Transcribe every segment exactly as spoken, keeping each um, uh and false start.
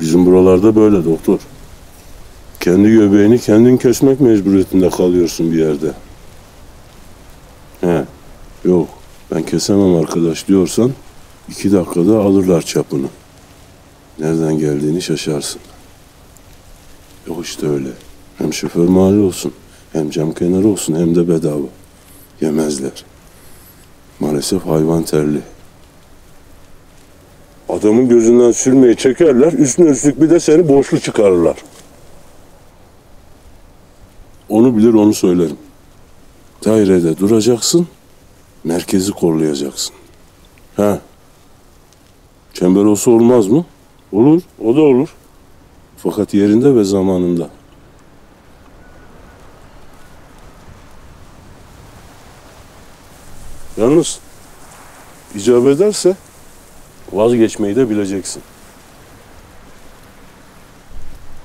Bizim buralarda böyle doktor. Kendi göbeğini kendin kesmek mecburiyetinde kalıyorsun bir yerde. He, yok ben kesemem arkadaş diyorsan iki dakikada alırlar çapını. Nereden geldiğini şaşarsın. Yok işte öyle. Hem şoför mali olsun, hem cam kenarı olsun, hem de bedava. Yemezler. Maalesef hayvan terli. Adamın gözünden sürmeyi çekerler, üstüne üstlük bir de seni borçlu çıkarırlar. Onu bilir, onu söylerim. Dairede duracaksın, merkezi kollayacaksın. Ha? Çember olsa olmaz mı? Olur, o da olur. Fakat yerinde ve zamanında. Yalnız icap ederse vazgeçmeyi de bileceksin.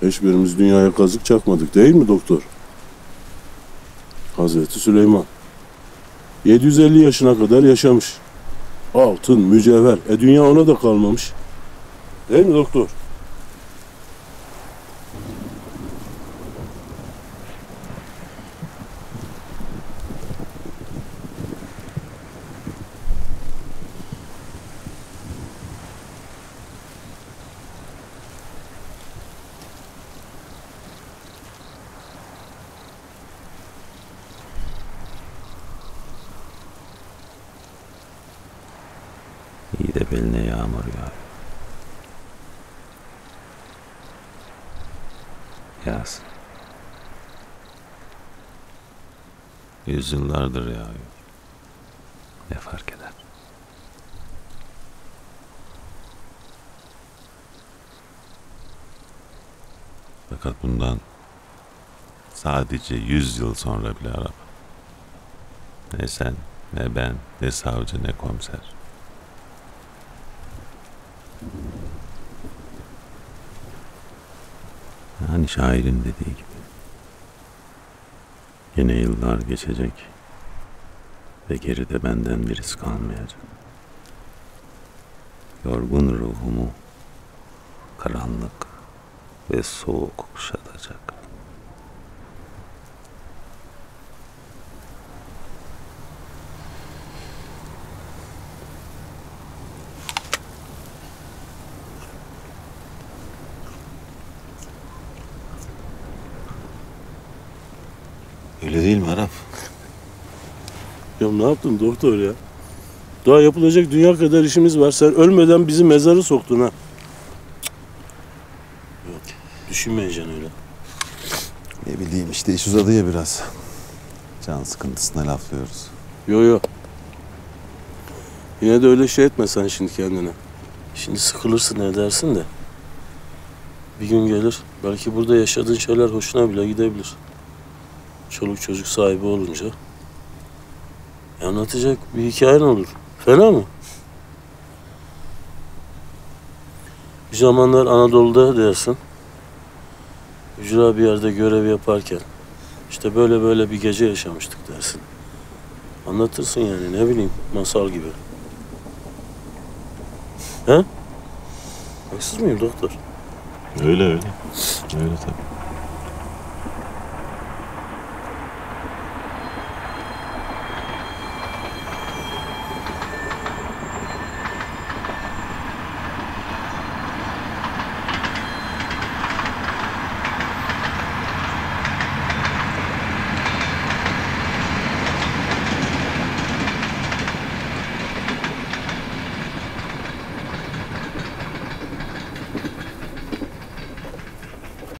Hiçbirimiz dünyaya kazık çakmadık değil mi doktor? Hazreti Süleyman yedi yüz elli yaşına kadar yaşamış. Altın, mücevher, e dünya ona da kalmamış. Değil mi doktor? İyi de beline yağmur yağıyor. Yağsın. Yüzyıllardır yağıyor. Ne fark eder? Fakat bundan sadece yüz yıl sonra bile Arap. Ne sen, ne ben, ne savcı, ne komiser. Hani şairin dediği gibi yine yıllar geçecek ve geride benden birisi kalmayacak. Yorgun ruhumu karanlık ve soğuk kuşatacak. Öyle değil mi Arap? Ya ne yaptın doktor ya? Daha yapılacak dünya kadar işimiz var. Sen ölmeden bizi mezarı soktun ha. Yok, düşünmeyeceksin öyle. Ne bileyim işte iş uzadı ya biraz. Can sıkıntısına laflıyoruz. Yo yo. Yine de öyle şey etme sen şimdi kendine. Şimdi sıkılırsın edersin de. Bir gün gelir belki burada yaşadığın şeyler hoşuna bile gidebilir. Çoluk çocuk sahibi olunca anlatacak bir hikayen olur. Fena mı? Bir zamanlar Anadolu'da dersin, ücra bir yerde görev yaparken işte böyle böyle bir gece yaşamıştık dersin. Anlatırsın yani ne bileyim masal gibi. He? Haksız mıyım doktor? Öyle öyle. Öyle tabii.